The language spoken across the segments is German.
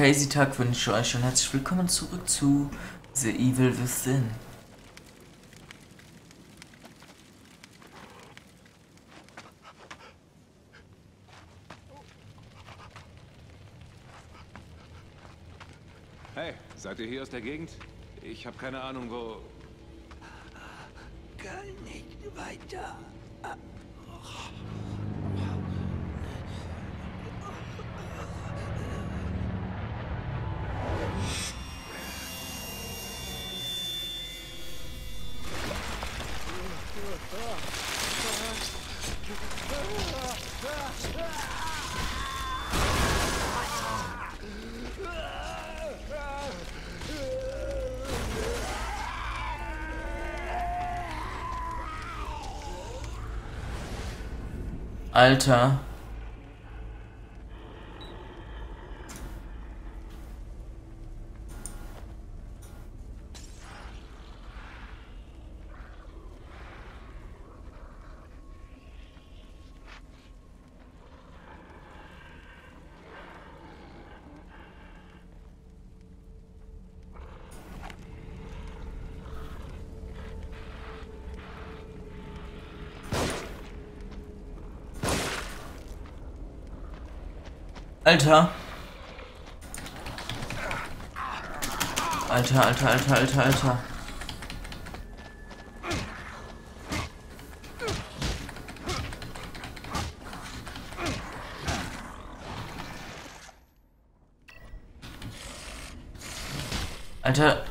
Crazy-Tag wünsche euch und herzlich willkommen zurück zu The Evil Within. Hey, seid ihr hier aus der Gegend? Ich habe keine Ahnung, wo... Gar nicht weiter. Alter. Alter. Alter.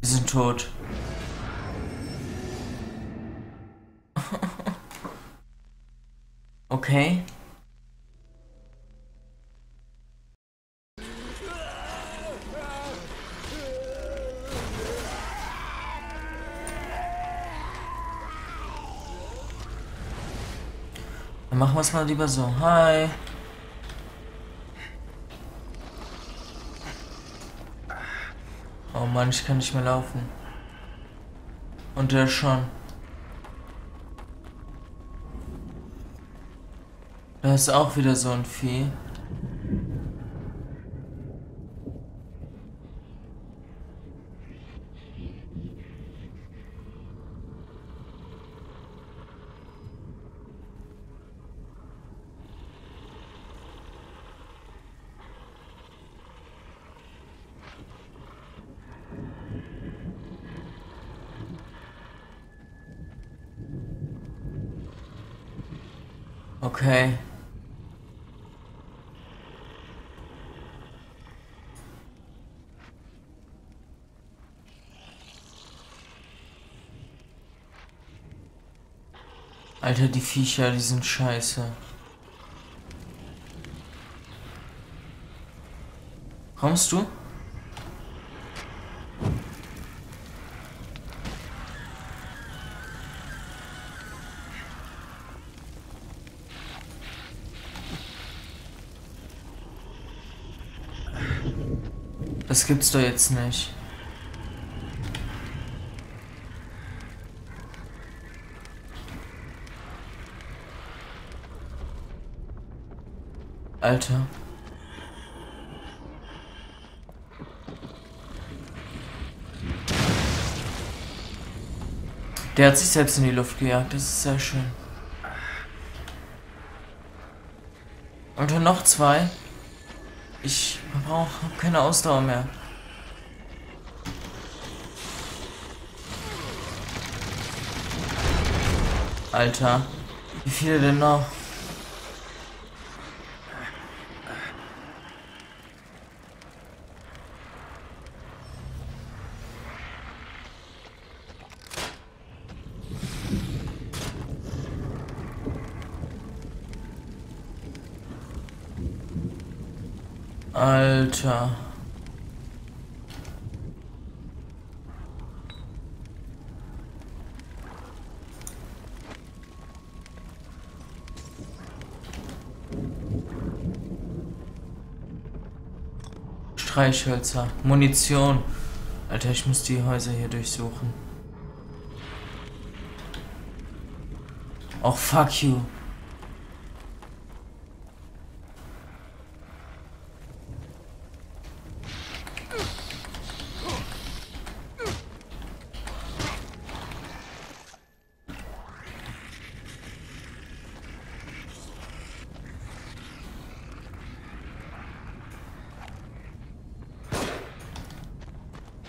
Wir sind tot. Okay. Machen wir es mal lieber so. Hi. Oh Mann, ich kann nicht mehr laufen. Und der schon. Da ist auch wieder so ein Vieh. Okay. Alter, die Viecher, die sind scheiße. Kommst du? Das gibt's doch jetzt nicht. Alter. Der hat sich selbst in die Luft gejagt, das ist sehr schön. Und dann noch zwei. Ich brauche keine Ausdauer mehr. Alter, wie viele denn noch? Alter. Streichhölzer, Munition. Alter, ich muss die Häuser hier durchsuchen. Oh, fuck you.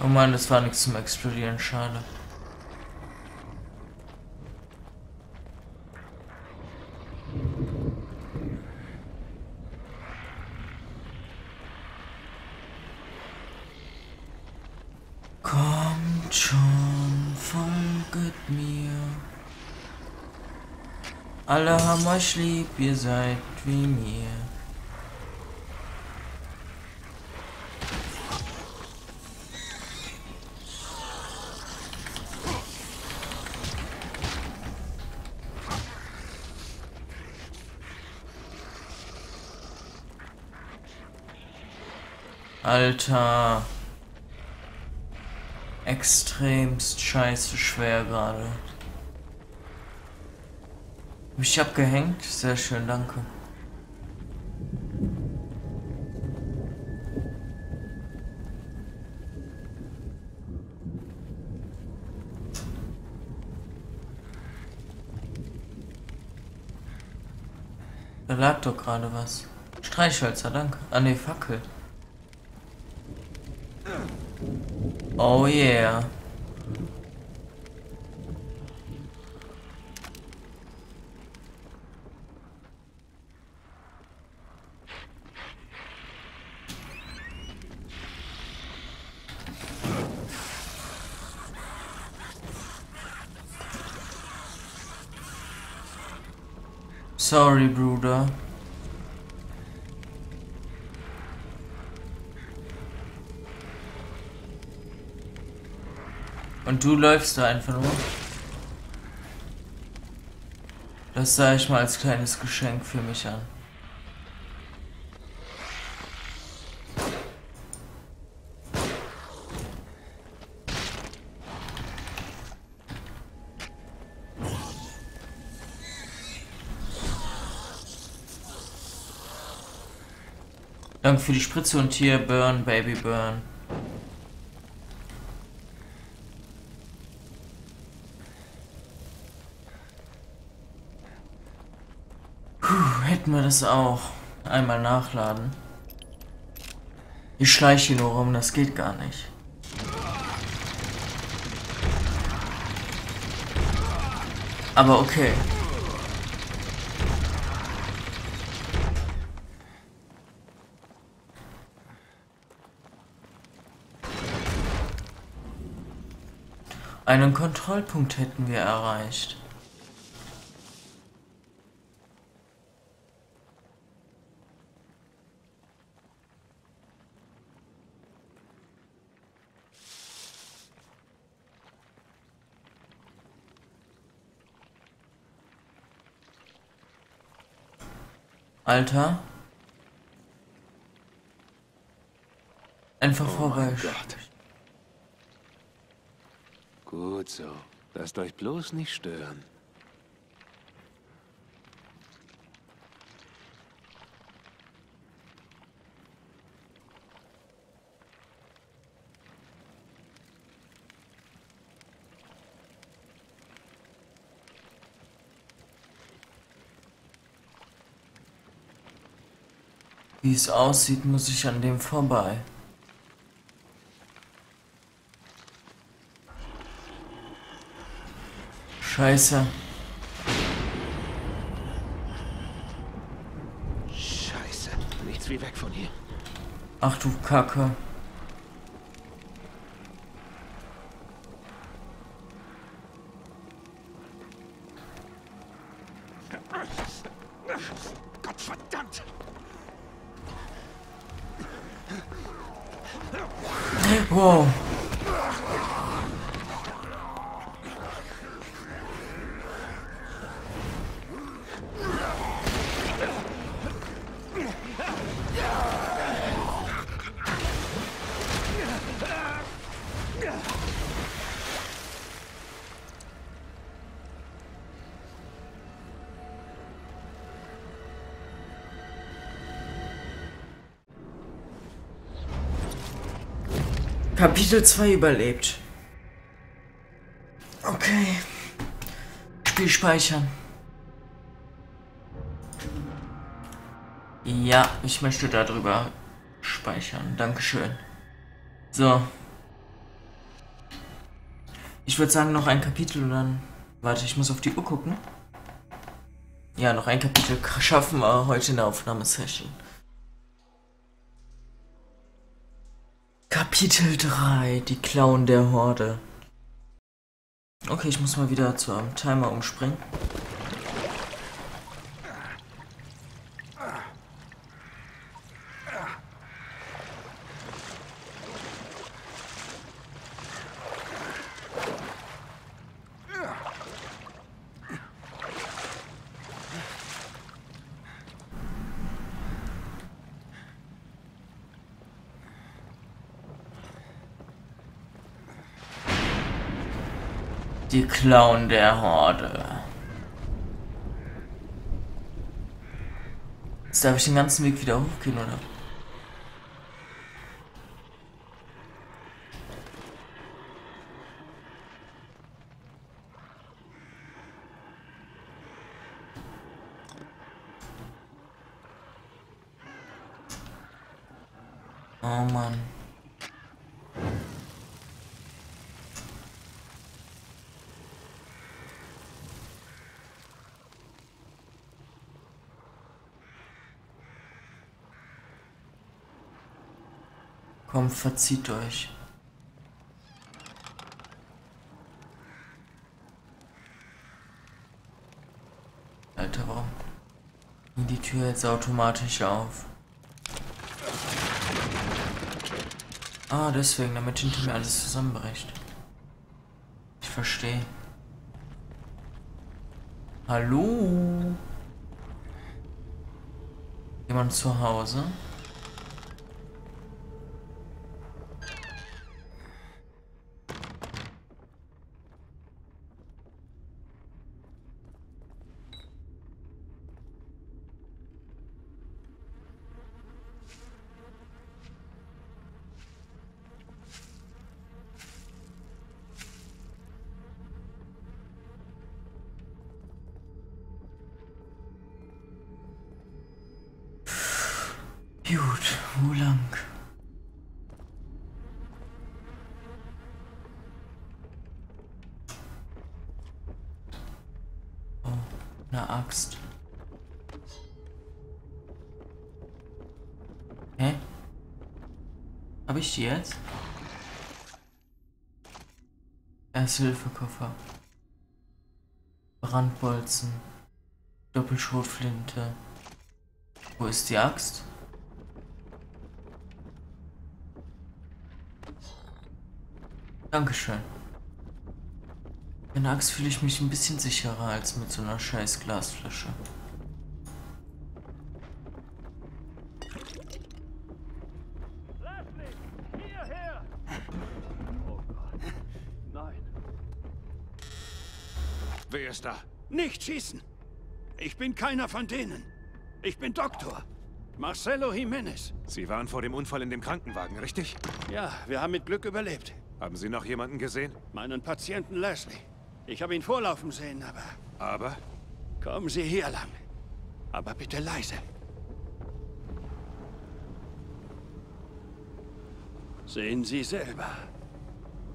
Oh Mann, das war nichts zum Explodieren, schade. Kommt schon, folget mir. Alle haben euch lieb, ihr seid wie mir. Alter. Extremst scheiße schwer gerade. Ich hab gehängt, sehr schön, danke. Da lag doch gerade was. Streichhölzer, danke. Ah ne, Fackel. Oh yeah. Sorry, Bruder. Und du läufst da einfach nur. Das sah ich mal als kleines Geschenk für mich an. Danke für die Spritze und hier Burn, Baby Burn. Puh, hätten wir das auch. Einmal nachladen. Ich schleiche hier nur rum, das geht gar nicht. Aber okay. Einen Kontrollpunkt hätten wir erreicht. Alter. Einfach vorbei. Gut so. Lasst euch bloß nicht stören. Wie es aussieht, muss ich an dem vorbei. Scheiße. Scheiße, nichts wie weg von hier. Ach du Kacke. Gott verdammt. Wow. Kapitel 2 überlebt. Okay. Spiel speichern. Ja, ich möchte darüber speichern. Dankeschön. So. Ich würde sagen, noch ein Kapitel und dann... Warte, ich muss auf die Uhr gucken. Ja, noch ein Kapitel schaffen wir heute in der Aufnahmesession. Kapitel 3, die Klauen der Horde. Okay, ich muss mal wieder zu einem Timer umspringen. Die Klauen der Horde. Jetzt darf ich den ganzen Weg wieder hochgehen, oder? Oh Mann. Komm, verzieht euch. Alter, warum ging die Tür jetzt automatisch auf? Ah, deswegen, damit hinter mir alles zusammenbricht. Ich verstehe. Hallo? Jemand zu Hause? Gut, wo lang? Oh, eine Axt. Hä? Hab ich die jetzt? Erste-Hilfe-Koffer. Brandbolzen. Doppelschrotflinte. Wo ist die Axt? Dankeschön. Mit einer Axt fühle ich mich ein bisschen sicherer als mit so einer scheiß Glasflasche. Leslie, hierher! Oh Gott. Nein. Wer ist da? Nicht schießen! Ich bin keiner von denen. Ich bin Doktor. Marcelo Jimenez. Sie waren vor dem Unfall in dem Krankenwagen, richtig? Ja, wir haben mit Glück überlebt. Haben Sie noch jemanden gesehen? Meinen Patienten Leslie. Ich habe ihn vorlaufen sehen, aber... Aber? Kommen Sie hier lang. Aber bitte leise. Sehen Sie selber.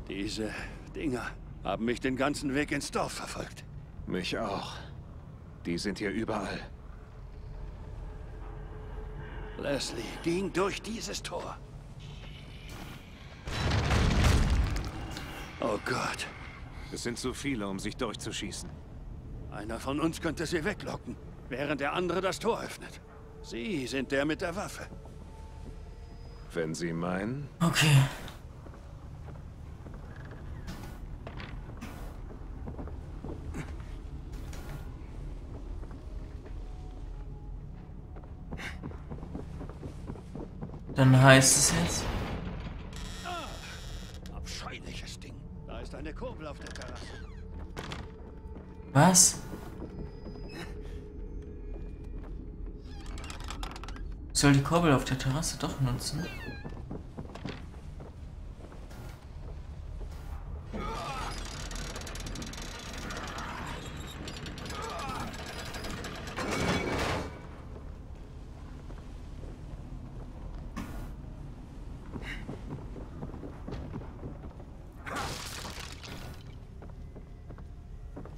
Diese Dinger haben mich den ganzen Weg ins Dorf verfolgt. Mich auch. Die sind hier überall. Leslie ging durch dieses Tor. Oh Gott. Es sind zu viele, um sich durchzuschießen. Einer von uns könnte sie weglocken, während der andere das Tor öffnet. Sie sind der mit der Waffe. Wenn Sie meinen... Okay. Dann heißt es jetzt... Eine Kurbel auf der Terrasse. Was? Ich soll die Kurbel auf der Terrasse doch nutzen?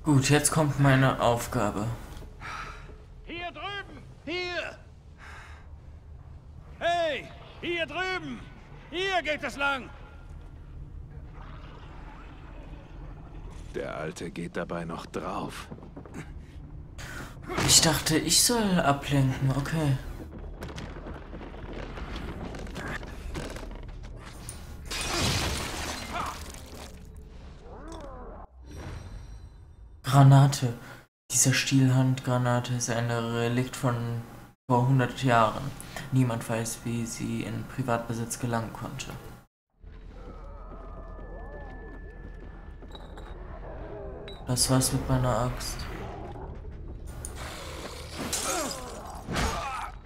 Gut, jetzt kommt meine Aufgabe. Hier drüben! Hier! Hey! Hier drüben! Hier geht es lang! Der Alte geht dabei noch drauf. Ich dachte, ich soll ablenken, okay. Granate. Diese Stielhandgranate ist ein Relikt von vor 100 Jahren. Niemand weiß, wie sie in Privatbesitz gelangen konnte. Das war's mit meiner Axt.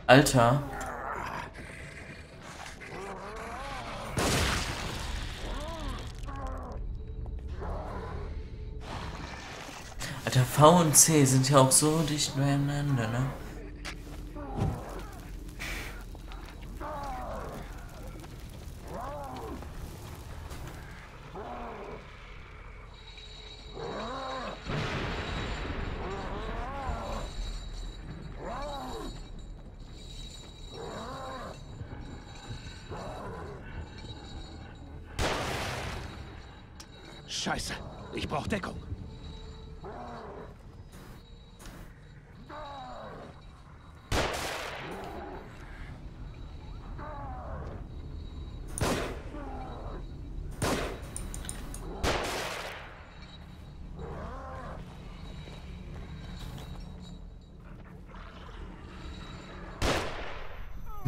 Alter. Alter, V und C sind ja auch so dicht beieinander, ne? Scheiße, ich brauche Deckung.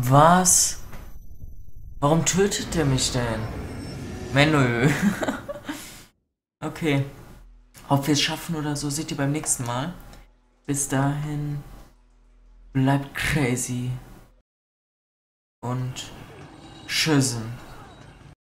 Was? Warum tötet der mich denn? Menü. Okay. Ob wir es schaffen oder so, seht ihr beim nächsten Mal. Bis dahin bleibt crazy. Und tschüssen.